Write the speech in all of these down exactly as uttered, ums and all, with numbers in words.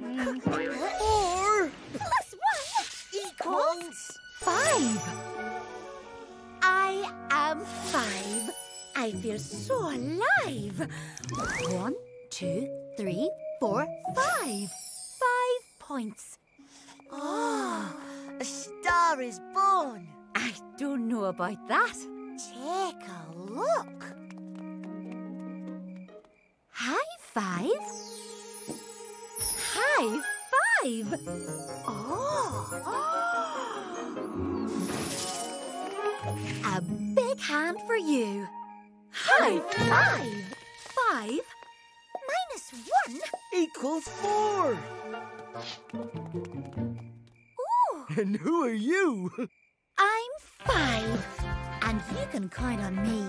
Four plus one equals five. I am five. I feel so alive. One, two, three, four, five. Five points. Oh, a star is born. I don't know about that. Take a look. High five. High five. Oh. oh. A big hand for you. High five. Five minus one equals four. Ooh. And who are you? I'm five, and you can count on me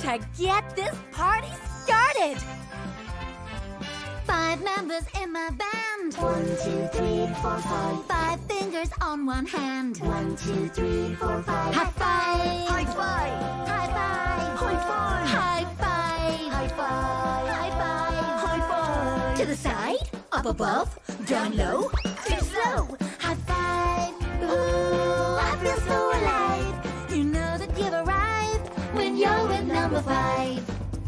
to get this party started. Five members in my band. One, two, three, four, five. Five fingers on one hand. One, two, three, four, five. High five. High five. High five. High five. High five. High five. High five. High five. To the side, up above, down low, too slow. High five. Ooh, I feel so alive. You know that you've arrived when you're with number five.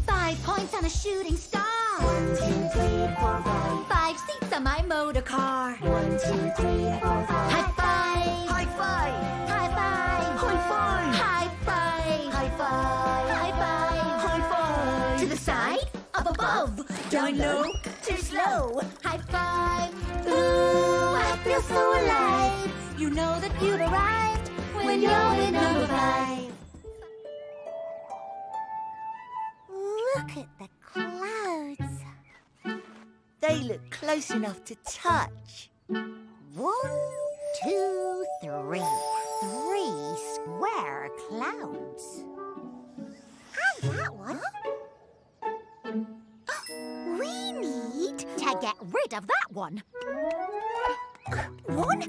Five points on a shooting star. One, two, three, four, five. Five seats on my motor car. One, two, three, four, five. High five. High five. High five. High five. High five. High five. High five. High five. To the side, up above, down low, too slow. High five. Ooh, I feel so alive. You know that you've arrived when you're in number five. Look at the clouds. They look close enough to touch. One, two, three. Three square clouds. I like that one. We need to get rid of that one. One,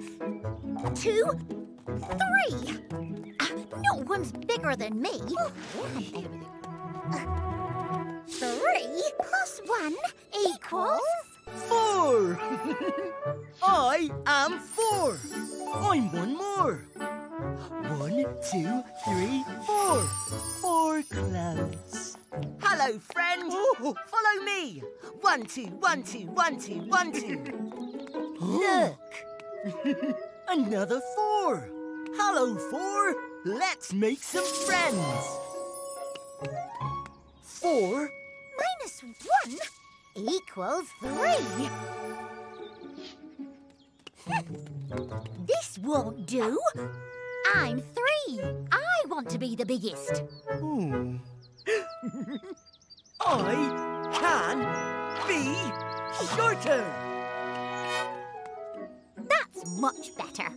two, three. Uh, no one's bigger than me. Uh, Three plus one equals four. I am four. I'm one more. One, two, three, four. Four clouds. Hello, friend. Ooh. Follow me. One, two, one, two, one, two, one, two. Look. Another four. Hello, four. Let's make some friends. Four minus one equals three. This won't do. I'm three. I want to be the biggest. Hmm. I can be shorter. That's much better.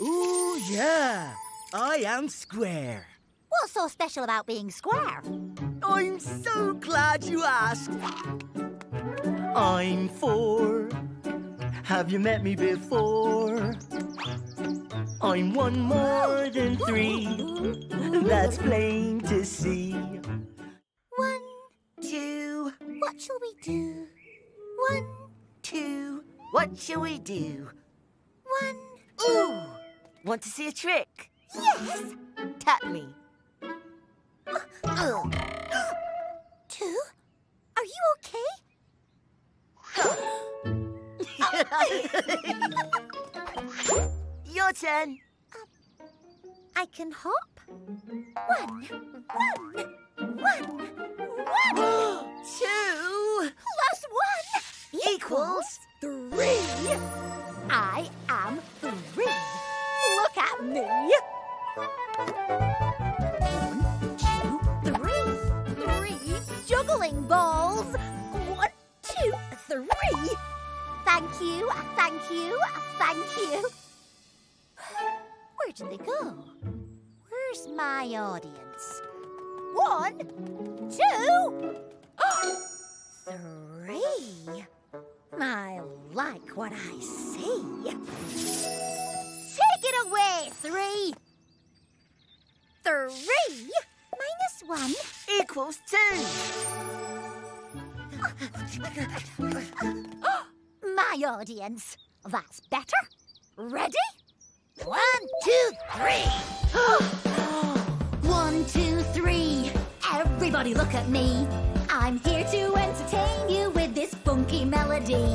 Ooh, yeah. I am square. What's so special about being square? I'm so glad you asked. I'm four. Have you met me before? I'm one more than three. That's plain to see. One, two. What shall we do? One, two. What shall we do? One. Ooh! Want to see a trick? Yes! Tap me. Uh, two? Are you okay? Oh. Your turn. Um, I can hop. One, one, one, one. Two plus one equals three. I am three. Look at me. Balls. One, two, three. Thank you, thank you, thank you. Where did they go? Where's my audience? One, two, three. I like what I see. Take it away, three. Three minus one equals two. my audience. That's better. Ready? One, two, three. One, two, three. Everybody look at me. I'm here to entertain you with this funky melody.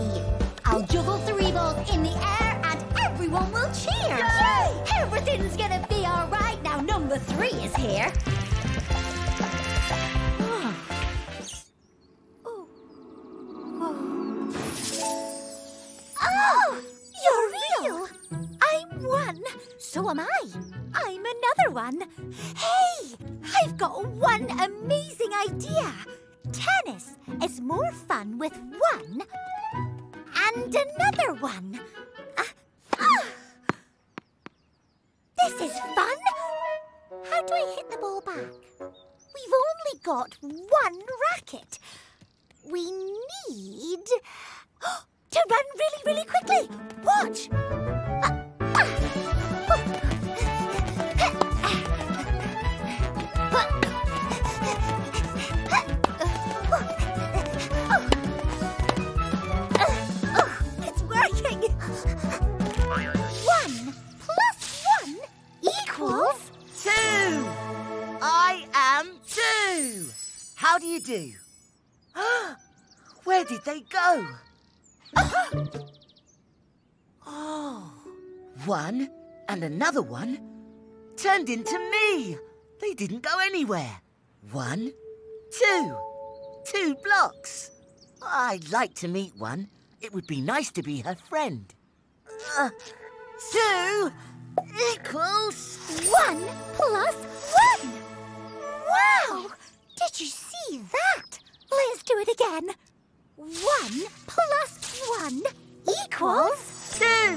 I'll juggle three balls in the air and everyone will cheer. Yay! Everything's gonna be all right. Now number three is here. So am I. I'm another one. Hey, I've got one amazing idea. Tennis is more fun with one and another one. Uh, ah. This is fun. How do I hit the ball back? We've only got one racket. We need to run really, really quickly. Watch. Uh, ah. It's working! One plus one equals two. I am two. How do you do? Where did they go? Oh, one. And another one turned into me. They didn't go anywhere. One, two, two blocks. I'd like to meet one. It would be nice to be her friend. Uh, two equals one plus one. Wow! Did you see that? Let's do it again. One plus one equals two.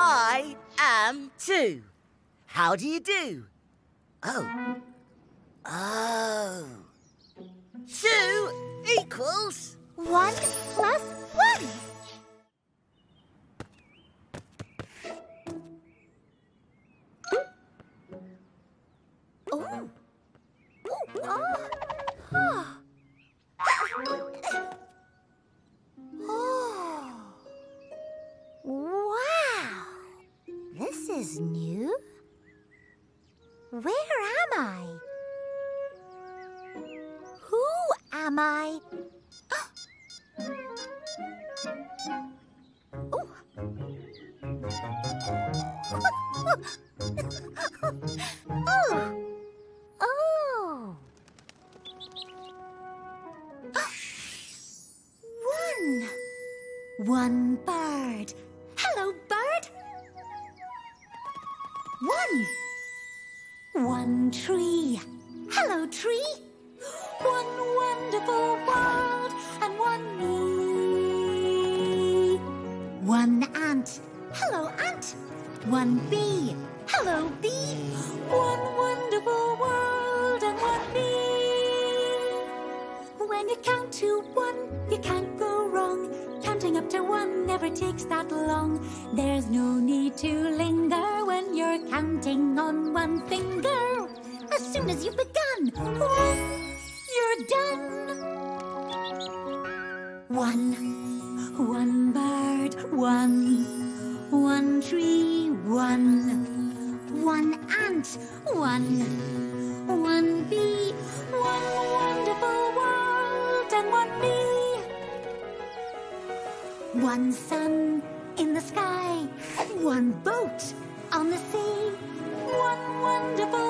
I am two. How do you do? Oh. Oh. Two equals one plus one. Oh. Oh. Oh. Is new? Where am I? Who am I? Oh. Oh. Oh. One. One bird. Hello, bird. One. One tree. Hello, tree. One wonderful world and one me. One ant. Hello, ant. One bee. Hello, bee. One wonderful world and one me. When you count to one, you can't go wrong. Counting up to one never takes that long. There's no need to linger when you're counting on one finger. As soon as you've begun, you're done. One, one bird, one, one tree, one, one ant, one, one bee, one wonderful world and one me. One sun in the sky, one boat on the sea, one wonderful